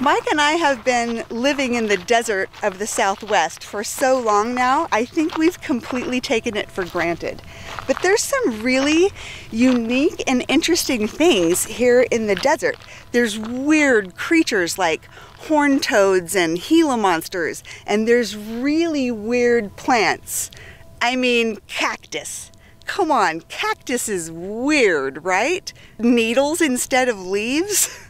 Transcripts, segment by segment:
Mike and I have been living in the desert of the Southwest for so long now, I think we've completely taken it for granted. But there's some really unique and interesting things here in the desert. There's weird creatures like horned toads and Gila monsters, and there's really weird plants. I mean, cactus. Come on, cactus is weird, right? Needles instead of leaves.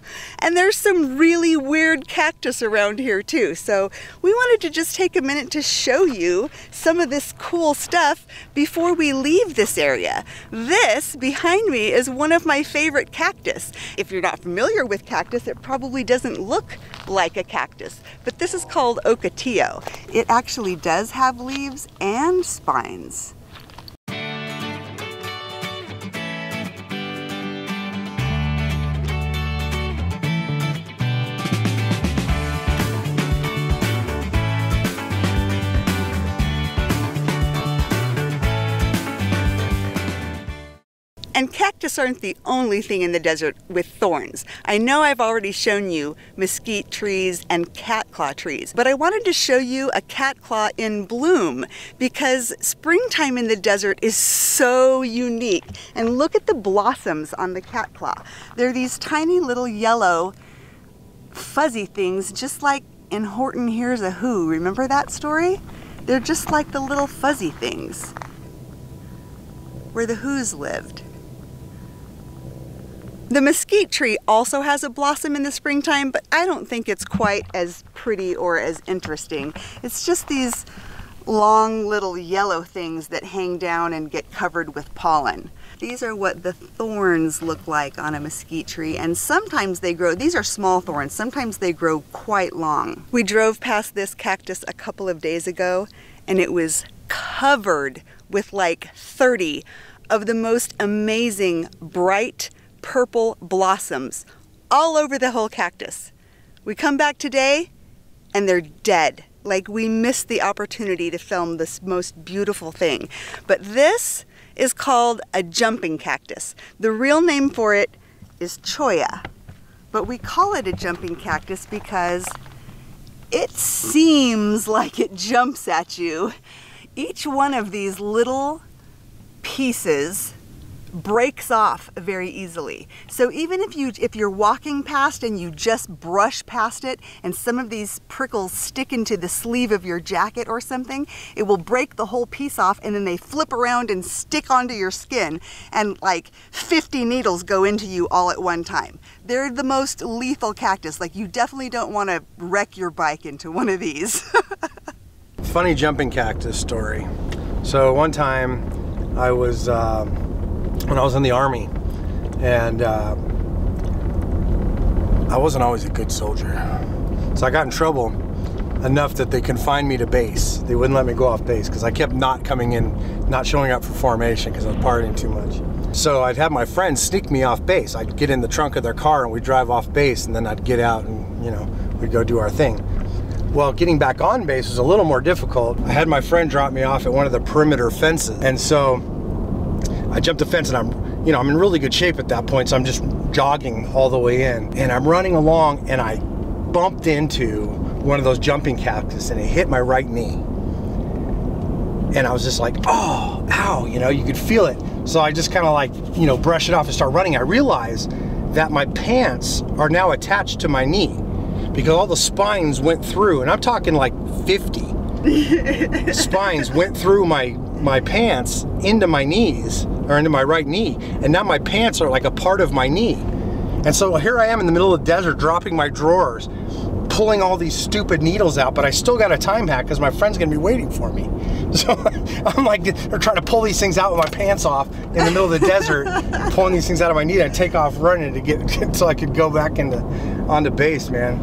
And there's some really weird cactus around here too. So we wanted to just take a minute to show you some of this cool stuff before we leave this area. This behind me is one of my favorite cactus. If you're not familiar with cactus, it probably doesn't look like a cactus, but this is called Ocotillo. It actually does have leaves and spines. And cactus aren't the only thing in the desert with thorns. I know I've already shown you mesquite trees and catclaw trees, but I wanted to show you a catclaw in bloom because springtime in the desert is so unique. And look at the blossoms on the catclaw. They're these tiny little yellow fuzzy things, just like in Horton Hears a Who. Remember that story? They're just like the little fuzzy things where the Whos lived. The mesquite tree also has a blossom in the springtime, but I don't think it's quite as pretty or as interesting. It's just these long little yellow things that hang down and get covered with pollen. These are what the thorns look like on a mesquite tree, and sometimes they grow, these are small thorns, sometimes they grow quite long. We drove past this cactus a couple of days ago, and it was covered with like 30 of the most amazing bright purple blossoms all over the whole cactus. We come back today and they're dead. Like, we missed the opportunity to film this most beautiful thing. But this is called a jumping cactus. The real name for it is Cholla, but we call it a jumping cactus because it seems like it jumps at you. Each one of these little pieces breaks off very easily. So even if you're walking past and you just brush past it, and some of these prickles stick into the sleeve of your jacket or something, it will break the whole piece off, and then they flip around and stick onto your skin, and like 50 needles go into you all at one time. They're the most lethal cactus. Like, you definitely don't want to wreck your bike into one of these. Funny jumping cactus story. So one time I was when I was in the Army, and I wasn't always a good soldier. So I got in trouble enough that they confined me to base. They wouldn't let me go off base because I kept not coming in, not showing up for formation because I was partying too much. So I'd have my friends sneak me off base. I'd get in the trunk of their car and we'd drive off base, and then I'd get out and, you know, we'd go do our thing. Well, getting back on base was a little more difficult. I had my friend drop me off at one of the perimeter fences, and so I jumped the fence, and I'm in really good shape at that point, so I'm just jogging all the way in, and I'm running along, and I bumped into one of those jumping cactus, and it hit my right knee, and I was just like, oh, ow, you know, you could feel it. So I just kind of like, you know, brush it off and start running. I realized that my pants are now attached to my knee, because all the spines went through, and I'm talking like 50 spines went through my pants into my knees, or into my right knee, and now my pants are like a part of my knee. And so here I am in the middle of the desert, dropping my drawers, pulling all these stupid needles out, but I still got a time hack because my friend's gonna be waiting for me. So I'm like, they're trying to pull these things out with my pants off in the middle of the desert, pulling these things out of my knee. I take off running to get so I could go back onto base, man.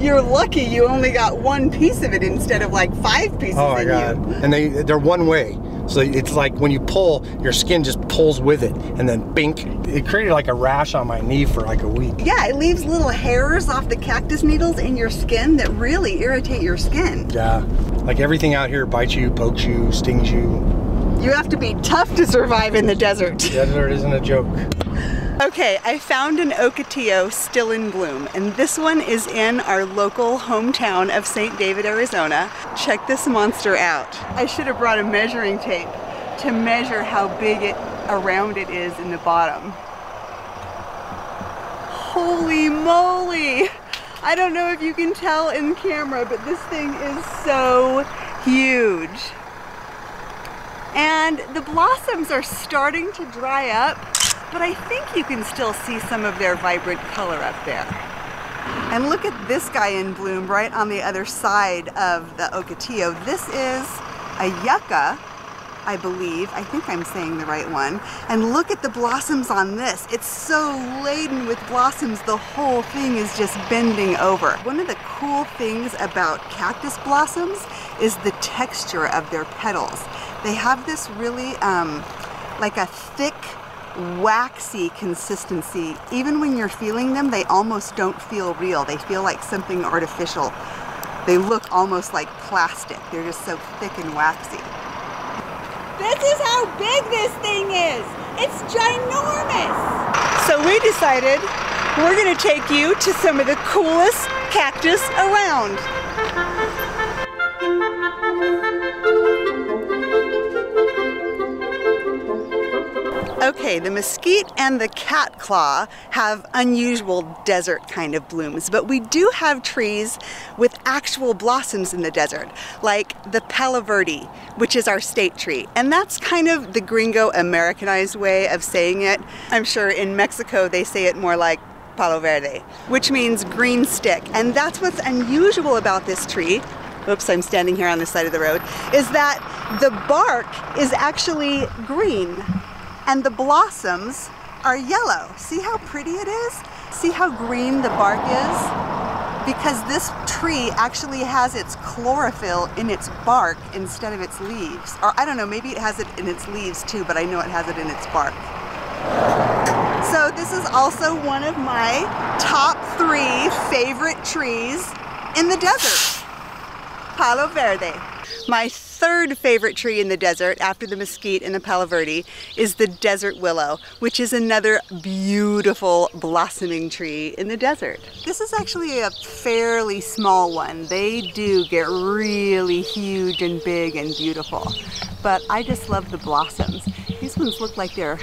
You're lucky you only got one piece of it instead of like 5 pieces. Oh my God! You. And they're one way, so it's like when you pull, your skin just pulls with it, and then bink. It created like a rash on my knee for like a week. Yeah, it leaves little hairs off the cactus needles in your skin that really irritate your skin. Yeah, like everything out here bites you, pokes you, stings you. You have to be tough to survive in the desert. The desert isn't a joke. Okay, I found an Ocotillo still in bloom, and this one is in our local hometown of St. David, Arizona. Check this monster out. I should have brought a measuring tape to measure how big around it is in the bottom. Holy moly! I don't know if you can tell in camera, but this thing is so huge. And the blossoms are starting to dry up, but I think you can still see some of their vibrant color up there. And look at this guy in bloom right on the other side of the Ocotillo. This is a yucca, I believe. I think I'm saying the right one. And look at the blossoms on this. It's so laden with blossoms, the whole thing is just bending over. One of the cool things about cactus blossoms is the texture of their petals. They have this really like a thick, waxy consistency. Even when you're feeling them, they almost don't feel real. They feel like something artificial. They look almost like plastic. They're just so thick and waxy. This is how big this thing is. It's ginormous. So we decided we're going to take you to some of the coolest cactus around. Okay, the mesquite and the catclaw have unusual desert kind of blooms, but we do have trees with actual blossoms in the desert, like the Palo Verde, which is our state tree. And that's kind of the gringo Americanized way of saying it. I'm sure in Mexico they say it more like Palo Verde, which means green stick. And that's what's unusual about this tree. Oops, I'm standing here on the side of the road, is that the bark is actually green. And the blossoms are yellow. See how pretty it is? See how green the bark is? Because this tree actually has its chlorophyll in its bark instead of its leaves. Or I don't know, maybe it has it in its leaves too, but I know it has it in its bark. So this is also one of my top 3 favorite trees in the desert. Palo Verde. My third favorite tree in the desert after the mesquite and the Palo Verde is the Desert Willow, which is another beautiful blossoming tree in the desert. This is actually a fairly small one. They do get really huge and big and beautiful, but I just love the blossoms. These ones look like they're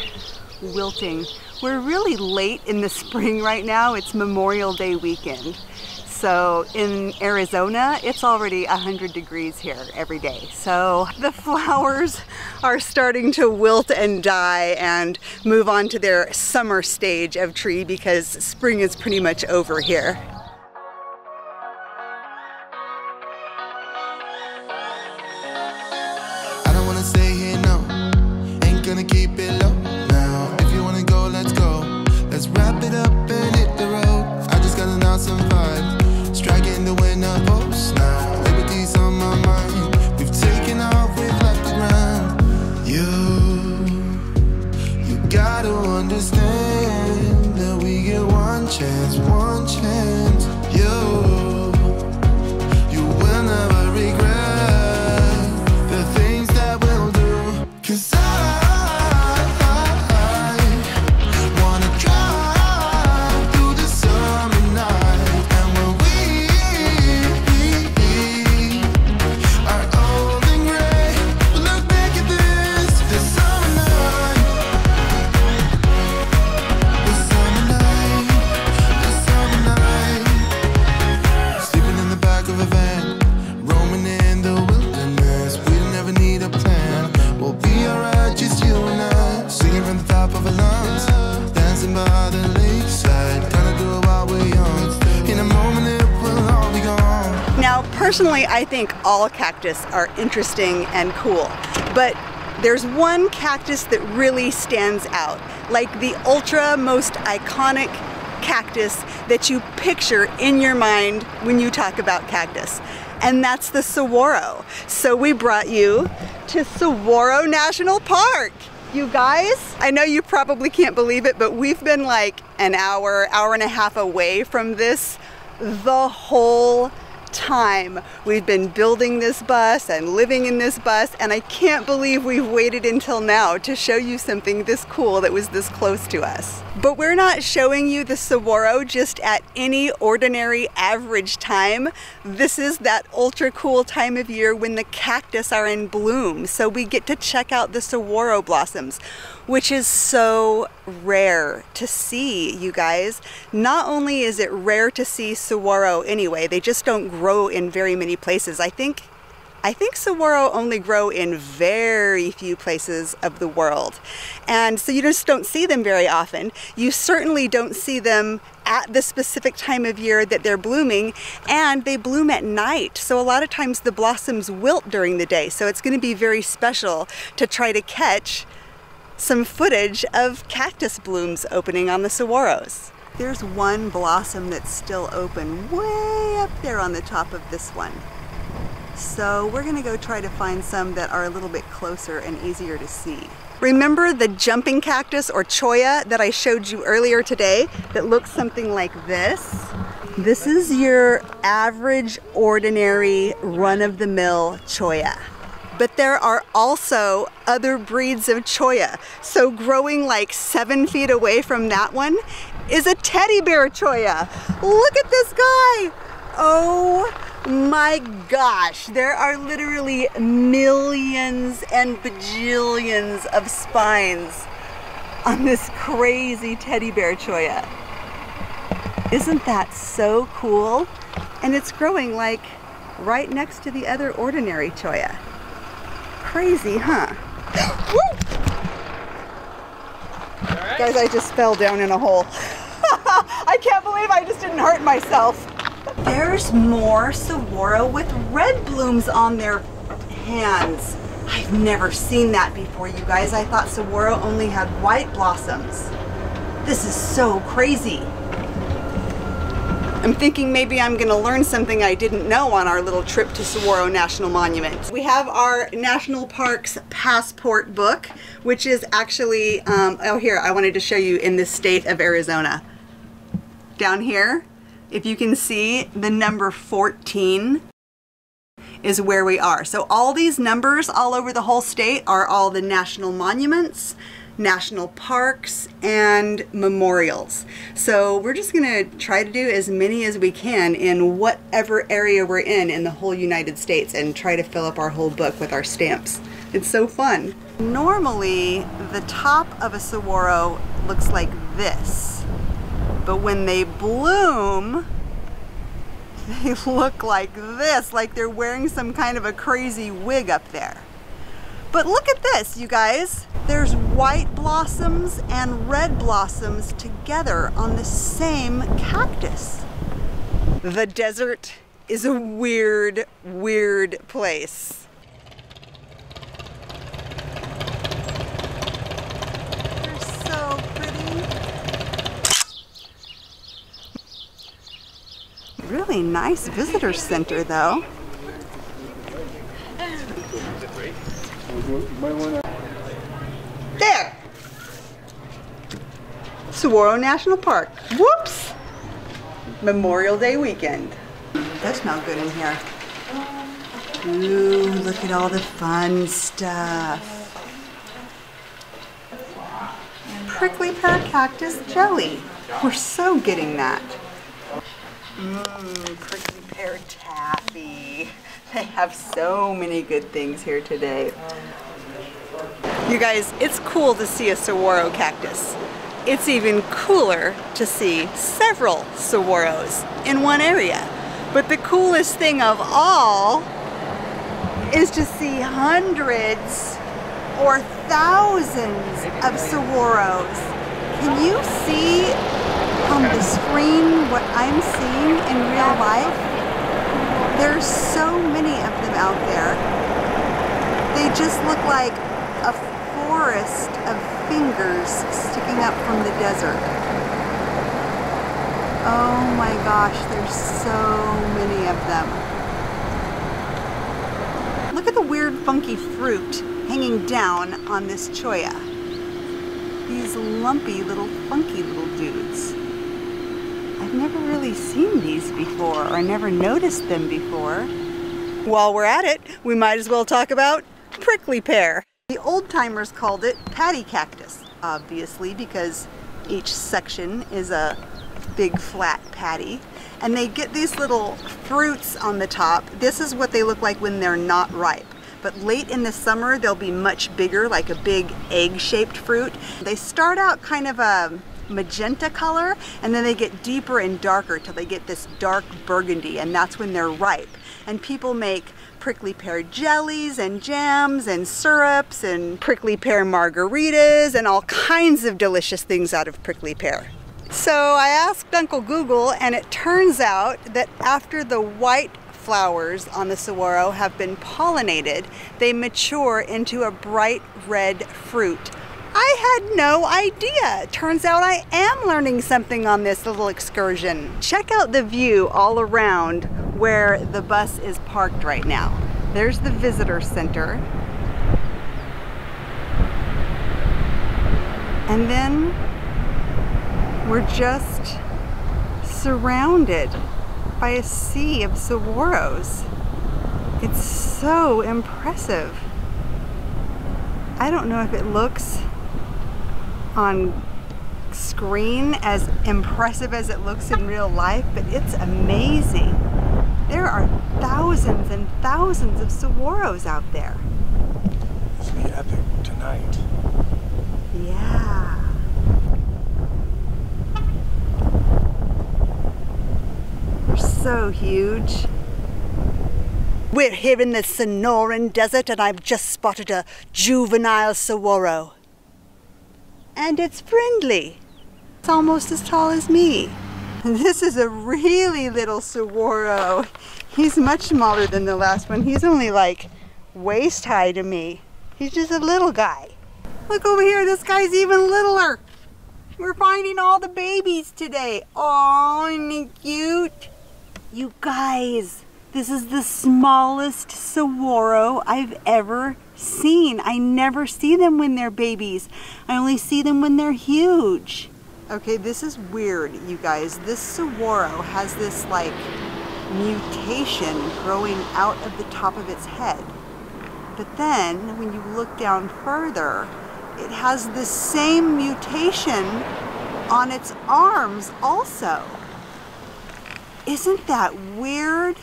wilting. We're really late in the spring right now. It's Memorial Day weekend. So in Arizona, it's already 100 degrees here every day. So the flowers are starting to wilt and die and move on to their summer stage of tree because spring is pretty much over here. I don't want to stay here, no. Ain't gonna keep it low now. If you want to go, let's go. Let's wrap it up and hit the road. I just got an awesome vibe. Striking the winner post now. Liberty's on my mind. We've taken off, we've left the ground. You gotta understand that we get one chance, one chance. You will never regret the things that we'll do. 'Cause personally, I think all cactus are interesting and cool, but there's one cactus that really stands out, like the ultra most iconic cactus that you picture in your mind when you talk about cactus, and that's the saguaro. So we brought you to Saguaro National Park. You guys, I know you probably can't believe it, but we've been like an hour and a half away from this the whole time we've been building this bus and living in this bus, and I can't believe we've waited until now to show you something this cool that was this close to us. But we're not showing you the saguaro just at any ordinary average time. This is that ultra cool time of year when the cactus are in bloom, so we get to check out the saguaro blossoms, which is so rare to see, you guys. Not only is it rare to see saguaro anyway, they just don't grow in very many places. I think saguaro only grow in very few places of the world. And so you just don't see them very often. You certainly don't see them at the specific time of year that they're blooming, and they bloom at night. So a lot of times the blossoms wilt during the day. So it's going to be very special to try to catch some footage of cactus blooms opening on the saguaros. There's one blossom that's still open way up there on the top of this one. So we're gonna go try to find some that are a little bit closer and easier to see. Remember the jumping cactus or cholla that I showed you earlier today that looks something like this? This is your average, ordinary, run-of-the-mill cholla. But there are also other breeds of cholla. So growing like 7 feet away from that one is a teddy bear cholla. Look at this guy. Oh my gosh, there are literally millions and bajillions of spines on this crazy teddy bear cholla. Isn't that so cool? And it's growing like right next to the other ordinary cholla. Crazy, huh? Woo! All right. Guys, I just fell down in a hole. I can't believe I just didn't hurt myself. There's more saguaro with red blooms on their hands. I've never seen that before, you guys. I thought saguaro only had white blossoms. This is so crazy. I'm thinking maybe I'm gonna learn something I didn't know on our little trip to Saguaro National Monument. We have our National Parks Passport book, which is actually, oh here, I wanted to show you in the state of Arizona. Down here, if you can see, the number 14 is where we are. So all these numbers all over the whole state are all the national monuments, national parks, and memorials. So we're just gonna try to do as many as we can in whatever area we're in the whole United States and try to fill up our whole book with our stamps. It's so fun. Normally, the top of a saguaro looks like this, but when they bloom, they look like this, like they're wearing some kind of a crazy wig up there. But look at this, you guys. There's white blossoms and red blossoms together on the same cactus. The desert is a weird, weird place. They're so pretty. Really nice visitor center, though. There! Saguaro National Park. Whoops! Memorial Day weekend. That smells good in here. Ooh, look at all the fun stuff. Prickly pear cactus jelly. We're so getting that. Mmm, prickly pear taffy. They have so many good things here today. You guys, it's cool to see a saguaro cactus. It's even cooler to see several saguaros in one area. But the coolest thing of all is to see hundreds or thousands of saguaros. Can you see on the screen what I'm seeing in real life? There's so many of them out there. They just look like a forest of fingers sticking up from the desert. Oh my gosh, there's so many of them. Look at the weird funky fruit hanging down on this cholla. These lumpy little funky little dudes. I've never really seen these before, or I never noticed them before. While we're at it, we might as well talk about prickly pear. The old-timers called it patty cactus, obviously, because each section is a big flat patty. And they get these little fruits on the top. This is what they look like when they're not ripe. But late in the summer, they'll be much bigger, like a big egg-shaped fruit. They start out kind of a magenta color, and then they get deeper and darker till they get this dark burgundy, and that's when they're ripe. And people make prickly pear jellies and jams and syrups and prickly pear margaritas and all kinds of delicious things out of prickly pear. So I asked Uncle Google, and it turns out that after the white flowers on the saguaro have been pollinated, they mature into a bright red fruit. I had no idea. Turns out I am learning something on this little excursion. Check out the view all around where the bus is parked right now. There's the visitor center. And then we're just surrounded by a sea of saguaros. It's so impressive. I don't know if it looks on screen as impressive as it looks in real life, but it's amazing. There are thousands and thousands of saguaros out there. It's gonna be epic tonight. Yeah. They're so huge. We're here in the Sonoran Desert, and I've just spotted a juvenile saguaro. And it's friendly. It's almost as tall as me. This is a really little saguaro. He's much smaller than the last one. He's only like waist high to me. He's just a little guy. Look over here, this guy's even littler. We're finding all the babies today. Aw, isn't he cute? You guys. This is the smallest saguaro I've ever seen. I never see them when they're babies. I only see them when they're huge. Okay, this is weird, you guys. This saguaro has this like mutation growing out of the top of its head. But then when you look down further, it has the same mutation on its arms also. Isn't that weird?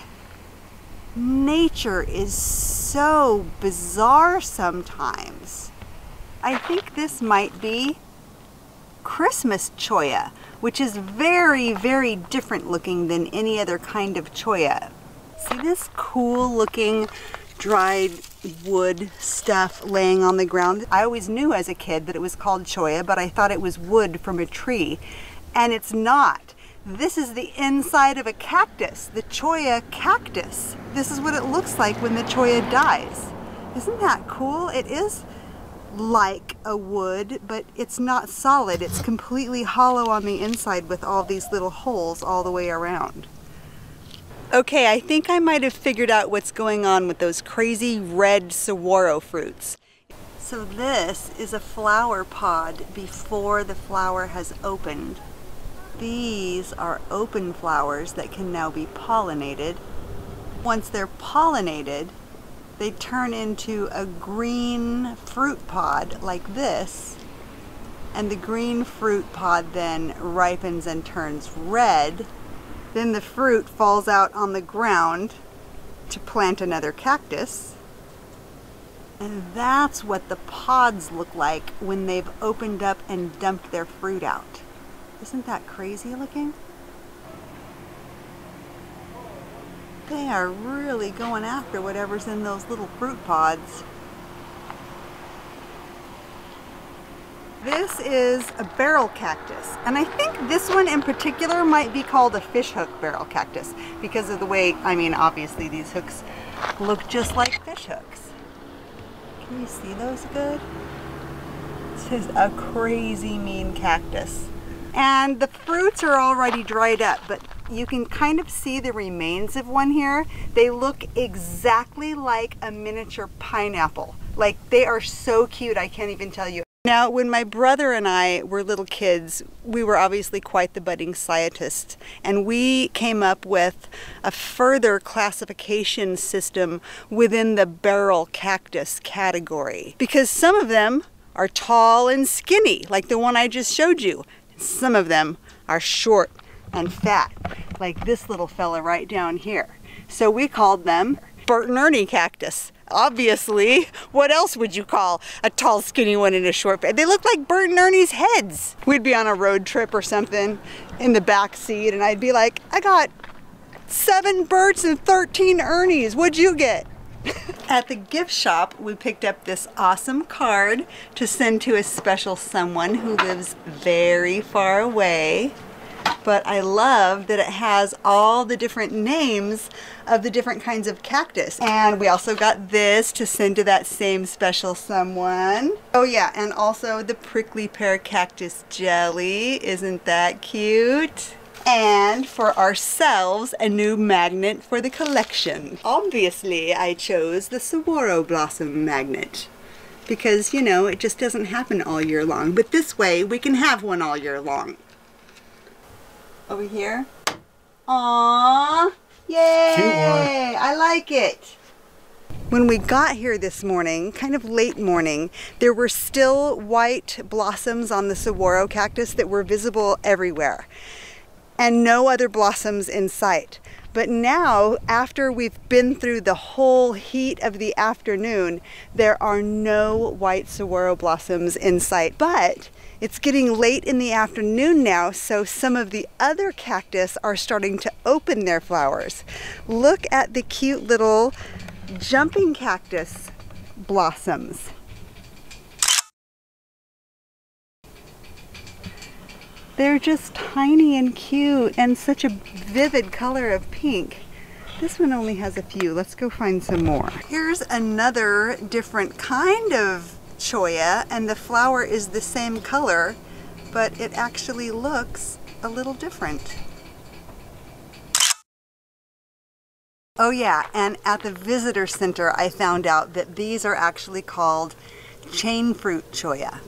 Nature is so bizarre sometimes. I think this might be Christmas cholla, which is very, very different looking than any other kind of cholla. See this cool looking dried wood stuff laying on the ground? I always knew as a kid that it was called cholla, but I thought it was wood from a tree, and it's not. This is the inside of a cactus, the cholla cactus. This is what it looks like when the cholla dies. Isn't that cool? It is like a wood, but it's not solid. It's completely hollow on the inside with all these little holes all the way around. Okay, I think I might have figured out what's going on with those crazy red saguaro fruits. So this is a flower pod before the flower has opened. These are open flowers that can now be pollinated. Once they're pollinated, they turn into a green fruit pod like this, and the green fruit pod then ripens and turns red. Then the fruit falls out on the ground to plant another cactus. And that's what the pods look like when they've opened up and dumped their fruit out. Isn't that crazy looking? They are really going after whatever's in those little fruit pods. This is a barrel cactus, and I think this one in particular might be called a fishhook barrel cactus because of the way, I mean, obviously these hooks look just like fish hooks. Can you see those good? This is a crazy mean cactus. And the fruits are already dried up, but you can kind of see the remains of one here. They look exactly like a miniature pineapple. Like, they are so cute, I can't even tell you. Now, when my brother and I were little kids, we were obviously quite the budding scientists, and we came up with a further classification system within the barrel cactus category, because some of them are tall and skinny, like the one I just showed you. Some of them are short and fat, like this little fella right down here. So we called them Bert and Ernie cactus. Obviously, what else would you call a tall, skinny one in a short bed? They look like Bert and Ernie's heads. We'd be on a road trip or something in the back seat, and I'd be like, I got 7 Berts and 13 Ernies. What'd you get? At the gift shop, we picked up this awesome card to send to a special someone who lives very far away. But I love that it has all the different names of the different kinds of cactus. And we also got this to send to that same special someone. Oh yeah, and also the prickly pear cactus jelly. Isn't that cute? And for ourselves, a new magnet for the collection. Obviously, I chose the saguaro blossom magnet, because, you know, it just doesn't happen all year long. But this way, we can have one all year long. Over here. Aww! Yay! I like it! When we got here this morning, kind of late morning, there were still white blossoms on the saguaro cactus that were visible everywhere, and no other blossoms in sight. But now, after we've been through the whole heat of the afternoon, there are no white saguaro blossoms in sight. But it's getting late in the afternoon now, so some of the other cactus are starting to open their flowers. Look at the cute little jumping cactus blossoms. They're just tiny and cute and such a vivid color of pink. This one only has a few. Let's go find some more. Here's another different kind of cholla, and the flower is the same color, but it actually looks a little different. Oh yeah, and at the visitor center I found out that these are actually called chain fruit cholla.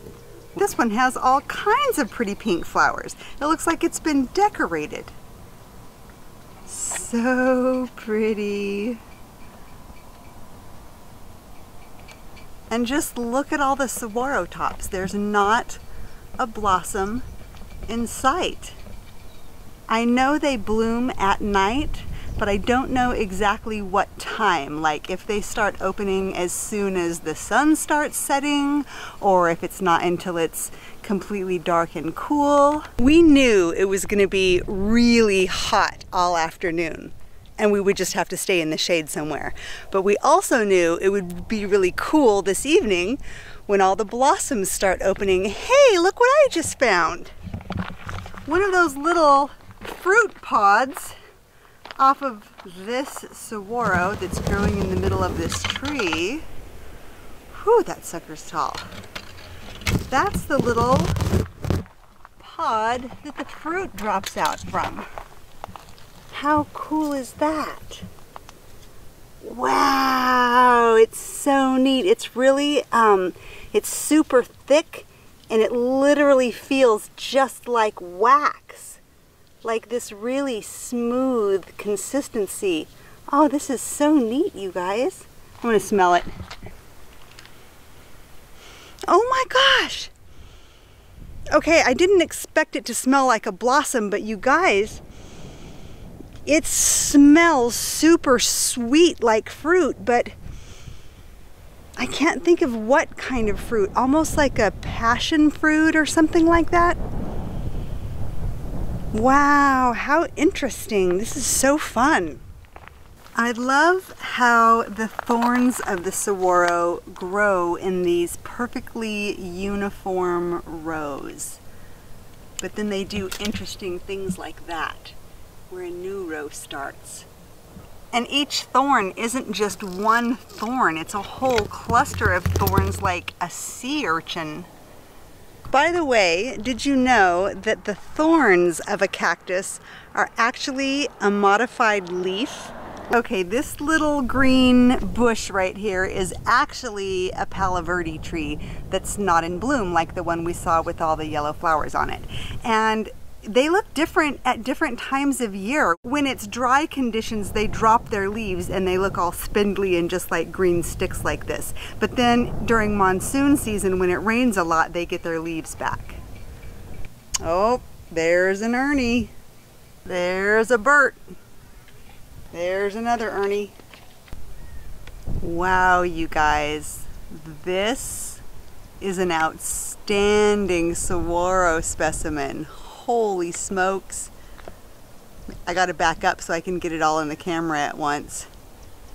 This one has all kinds of pretty pink flowers. It looks like it's been decorated. So pretty. And just look at all the saguaro tops. There's not a blossom in sight. I know they bloom at night, but I don't know exactly what time, like if they start opening as soon as the sun starts setting, or if it's not until it's completely dark and cool. We knew it was gonna be really hot all afternoon, and we would just have to stay in the shade somewhere. But we also knew it would be really cool this evening when all the blossoms start opening. Hey, look what I just found. One of those little fruit pods off of this saguaro that's growing in the middle of this tree. Whew, that sucker's tall. That's the little pod that the fruit drops out from. How cool is that? Wow, it's so neat. It's really, it's super thick, and it literally feels just like wax. Like this really smooth consistency. Oh, this is so neat, you guys. I'm gonna smell it. Oh my gosh. Okay, I didn't expect it to smell like a blossom, but you guys, it smells super sweet like fruit, but I can't think of what kind of fruit. Almost like a passion fruit or something like that. Wow, how interesting. This is so fun. I love how the thorns of the saguaro grow in these perfectly uniform rows. But then they do interesting things like that, where a new row starts. And each thorn isn't just one thorn, it's a whole cluster of thorns like a sea urchin. By the way, did you know that the thorns of a cactus are actually a modified leaf Okay, this little green bush right here is actually a Palo Verde tree that's not in bloom like the one we saw with all the yellow flowers on it. And they look different at different times of year. When it's dry conditions, they drop their leaves and they look all spindly and just like green sticks like this. But then during monsoon season, when it rains a lot, they get their leaves back. Oh, there's an Ernie. There's a Bert. There's another Ernie. Wow, you guys, this is an outstanding saguaro specimen. Holy smokes. I gotta back up so I can get it all in the camera at once.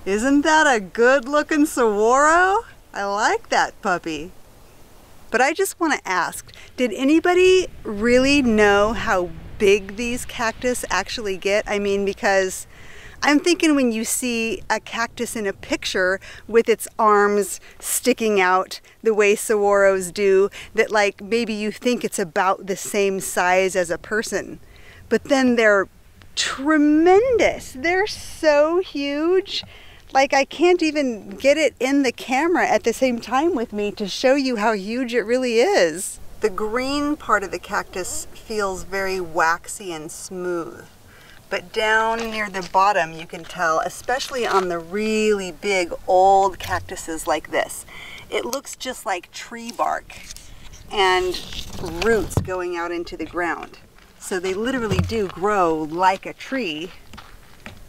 Isn't that a good looking saguaro? I like that puppy. But I just want to ask, did anybody really know how big these cactus actually get? I mean, because I'm thinking when you see a cactus in a picture with its arms sticking out the way saguaros do, that like maybe you think it's about the same size as a person, but then they're tremendous. They're so huge. Like I can't even get it in the camera at the same time with me to show you how huge it really is. The green part of the cactus feels very waxy and smooth. But down near the bottom, you can tell, especially on the really big old cactuses like this, it looks just like tree bark and roots going out into the ground. So they literally do grow like a tree,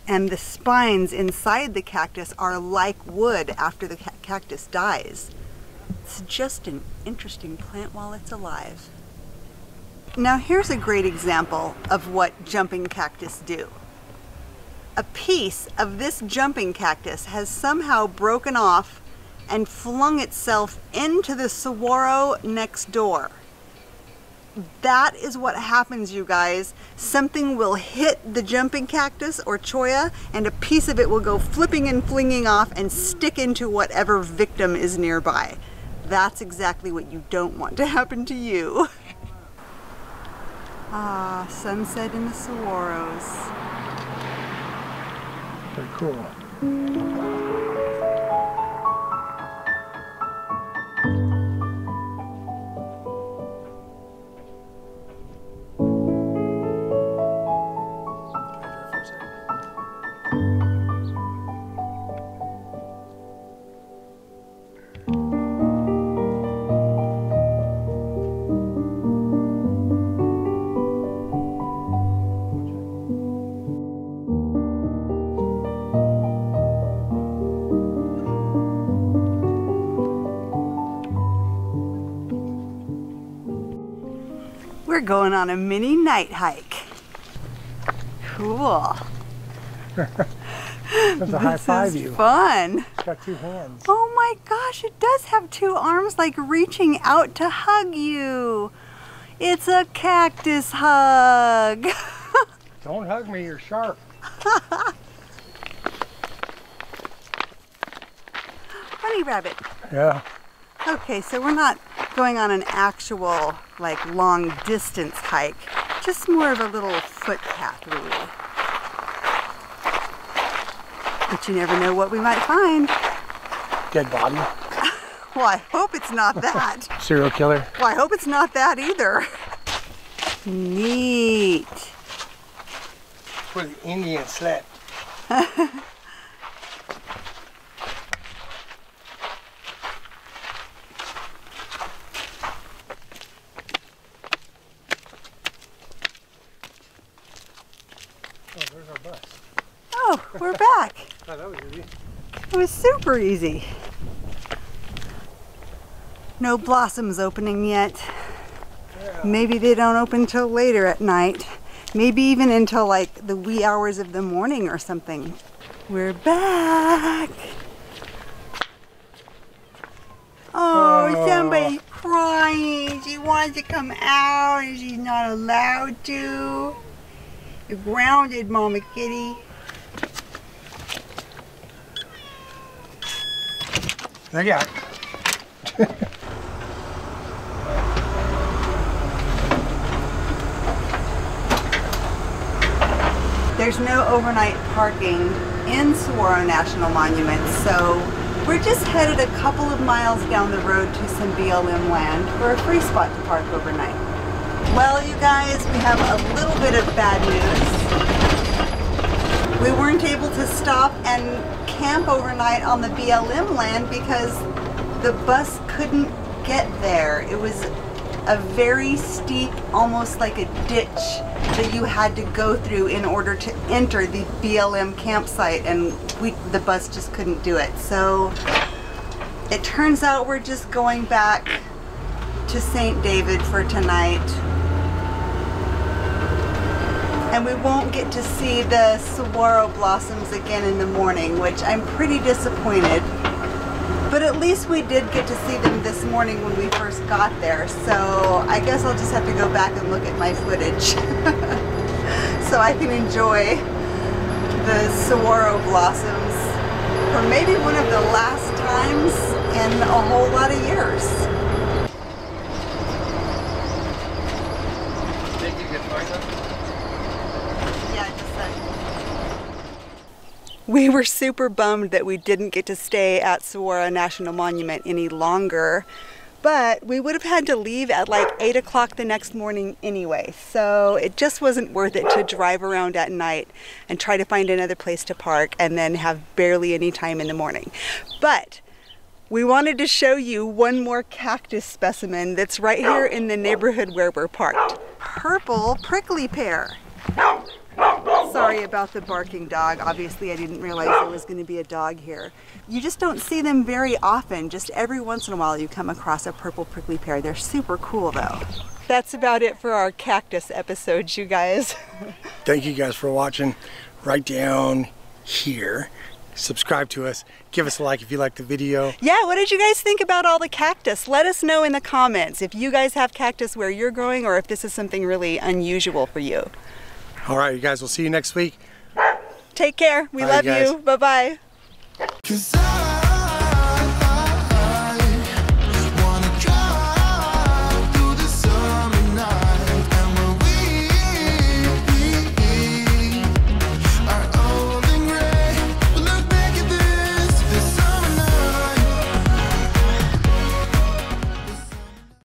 and the spines inside the cactus are like wood after the cactus dies. It's just an interesting plant while it's alive. Now here's a great example of what jumping cactus do. A piece of this jumping cactus has somehow broken off and flung itself into the saguaro next door. That is what happens, you guys. Something will hit the jumping cactus or cholla, and a piece of it will go flipping and flinging off and stick into whatever victim is nearby. That's exactly what you don't want to happen to you. Ah, sunset in the saguaros. Pretty cool. We're going on a mini night hike. Cool. That's a high five you. This is fun. It's got two hands. Oh my gosh, it does have two arms like reaching out to hug you. It's a cactus hug. Don't hug me, you're sharp. Bunny rabbit. Yeah. Okay, so we're not going on an actual like long distance hike, just more of a little footpath really. But you never know what we might find. Dead body. Well, I hope it's not that. Serial killer. Well, I hope it's not that either. Neat. Where the Indian slept. We're back. Oh, that was easy. It was super easy. No blossoms opening yet. Yeah. Maybe they don't open till later at night. Maybe even until like the wee hours of the morning or something. We're back. Oh, somebody's crying. She wants to come out and she's not allowed to. You're grounded, Mama Kitty. There you go. There's no overnight parking in Saguaro National Monument. So we're just headed a couple of miles down the road to some BLM land for a free spot to park overnight. Well, you guys, we have a little bit of bad news. We weren't able to stop and camp overnight on the BLM land because the bus couldn't get there. It was a very steep, almost like a ditch that you had to go through in order to enter the BLM campsite, and the bus just couldn't do it. So it turns out we're just going back to St. David for tonight. And we won't get to see the saguaro blossoms again in the morning, which I'm pretty disappointed. But at least we did get to see them this morning when we first got there, so I guess I'll just have to go back and look at my footage so I can enjoy the saguaro blossoms for maybe one of the last times in a whole lot of years. Did you get find them? Yeah, just that. We were super bummed that we didn't get to stay at Saguaro National Monument any longer, but we would have had to leave at like 8 o'clock the next morning anyway, so it just wasn't worth it to drive around at night and try to find another place to park and then have barely any time in the morning. But we wanted to show you one more cactus specimen that's right here in the neighborhood where we're parked. Purple prickly pear. Sorry about the barking dog. Obviously, I didn't realize there was going to be a dog here. You just don't see them very often. Just every once in a while you come across a purple prickly pear. They're super cool though. That's about it for our cactus episodes, you guys. Thank you guys for watching. Right down here. Subscribe to us. Give us a like if you liked the video. Yeah, what did you guys think about all the cactus? Let us know in the comments if you guys have cactus where you're growing or if this is something really unusual for you. All right, you guys, we'll see you next week. Take care. We love you. Bye-bye.